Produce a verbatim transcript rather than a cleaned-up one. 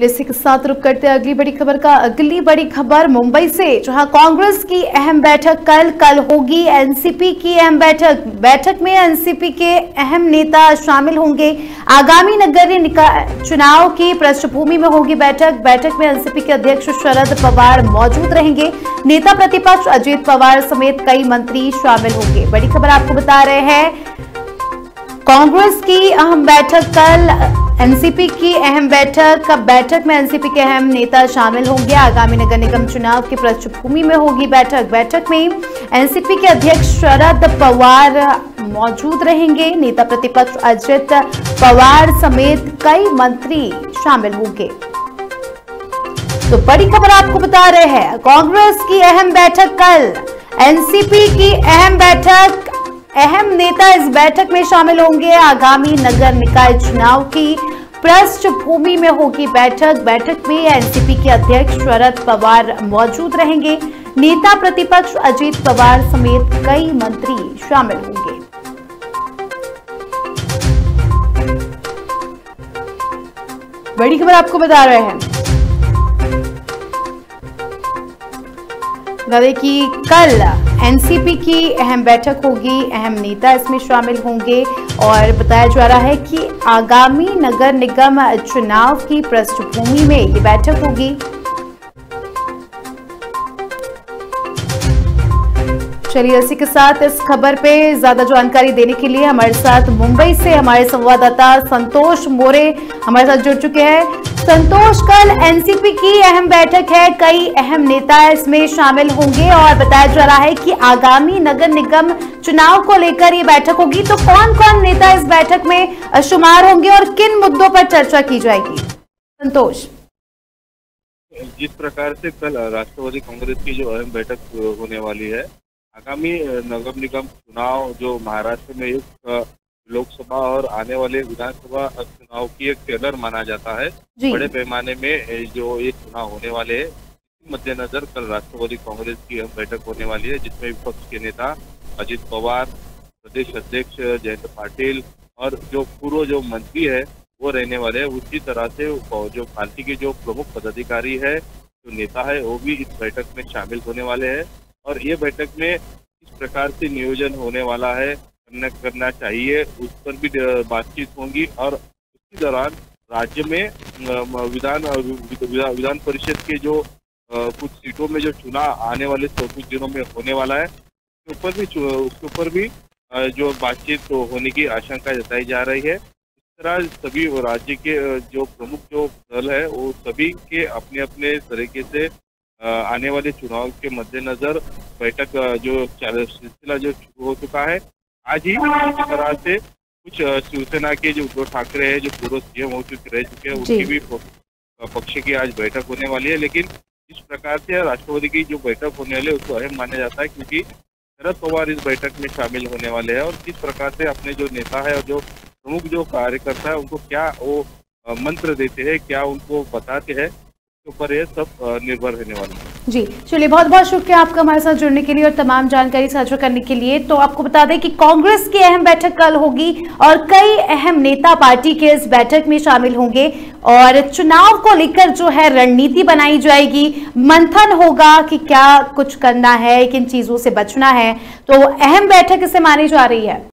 इसी के साथ रुक करते हैं अगली बड़ी खबर का। अगली बड़ी खबर मुंबई से, जहां कांग्रेस की अहम बैठक कल कल होगी। एनसीपी की अहम बैठक बैठक में एनसीपी के अहम नेता शामिल होंगे। आगामी नगरीय निकाय चुनाव की पृष्ठभूमि में होगी बैठक। बैठक में एनसीपी के अध्यक्ष शरद पवार मौजूद रहेंगे। नेता प्रतिपक्ष अजित पवार समेत कई मंत्री शामिल होंगे। बड़ी खबर आपको बता रहे हैं, कांग्रेस की अहम बैठक कल, एनसीपी की अहम बैठक का बैठक में एनसीपी के अहम नेता शामिल होंगे। आगामी नगर निगम चुनाव की पृष्ठभूमि में होगी बैठक। बैठक में एनसीपी के अध्यक्ष शरद पवार मौजूद रहेंगे। नेता प्रतिपक्ष अजित पवार समेत कई मंत्री शामिल होंगे। तो बड़ी खबर आपको बता रहे हैं, कांग्रेस की अहम बैठक कल, एनसीपी की अहम बैठक, अहम नेता इस बैठक में शामिल होंगे। आगामी नगर निकाय चुनाव की पृष्ठभूमि में होगी बैठक। बैठक में एनसीपी के अध्यक्ष शरद पवार मौजूद रहेंगे। नेता प्रतिपक्ष अजित पवार समेत कई मंत्री शामिल होंगे। बड़ी खबर आपको बता रहे हैं कि कल एनसीपी की अहम बैठक होगी। अहम नेता इसमें शामिल होंगे और बताया जा रहा है कि आगामी नगर निगम चुनाव की पृष्ठभूमि में ये बैठक होगी। चलिए इसी के साथ इस खबर पे ज्यादा जानकारी देने के लिए हमारे साथ मुंबई से हमारे संवाददाता संतोष मोरे हमारे साथ जुड़ चुके हैं। संतोष, कल एनसीपी की अहम बैठक है, कई अहम नेता इसमें शामिल होंगे और बताया जा रहा है कि आगामी नगर निगम चुनाव को लेकर ये बैठक होगी। तो कौन कौन नेता इस बैठक में शुमार होंगे और किन मुद्दों पर चर्चा की जाएगी? संतोष, जिस प्रकार से कल राष्ट्रवादी कांग्रेस की जो अहम बैठक होने वाली है, आगामी नगर निगम चुनाव जो महाराष्ट्र में एक लोकसभा और आने वाले विधानसभा चुनाव की एक टेलर माना जाता है, बड़े पैमाने में जो ये चुनाव होने वाले है, मद्देनजर कल राष्ट्रवादी कांग्रेस की बैठक होने वाली है, जिसमें विपक्ष के नेता अजित पवार, प्रदेश अध्यक्ष जयंत पाटील और जो पूर्व जो मंत्री है वो रहने वाले है। उसी तरह से जो पार्टी के जो प्रमुख पदाधिकारी है, जो नेता है, वो भी इस बैठक में शामिल होने वाले है। और ये बैठक में किस प्रकार से नियोजन होने वाला है, करना चाहिए, उस पर भी बातचीत होंगी। और इसी दौरान राज्य में विधान विधान परिषद के जो कुछ सीटों में जो चुनाव आने वाले चौबीस दिनों में होने वाला है, उसके ऊपर भी उसके ऊपर भी जो बातचीत होने की आशंका जताई जा रही है। इस तरह सभी राज्य के जो प्रमुख जो दल है, वो सभी के अपने अपने तरीके से आने वाले चुनाव के मद्देनजर बैठक जो सिलसिला जो शुरू हो चुका है। आज ही इस तरह से कुछ शिवसेना के जो उद्धव ठाकरे हैं, जो पूर्व सीएम हो चुके रह चुके हैं, उनकी भी पक्ष की आज बैठक होने वाली है। लेकिन इस प्रकार से राष्ट्रवादी की जो बैठक होने वाली है, उसको अहम माना जाता है, क्योंकि शरद पवार इस बैठक में शामिल होने वाले हैं। और किस प्रकार से अपने जो नेता है और जो प्रमुख जो कार्यकर्ता है, उनको क्या वो मंत्र देते हैं, क्या उनको बताते हैं, ऊपर ये सब निर्भर रहने वाले हैं। जी, चलिए, बहुत बहुत शुक्रिया आपका हमारे साथ जुड़ने के लिए और तमाम जानकारी साझा करने के लिए। तो आपको बता दें कि कांग्रेस की अहम बैठक कल होगी और कई अहम नेता पार्टी के इस बैठक में शामिल होंगे और चुनाव को लेकर जो है रणनीति बनाई जाएगी, मंथन होगा कि क्या कुछ करना है, किन चीजों से बचना है। तो अहम बैठक इसे मानी जा रही है।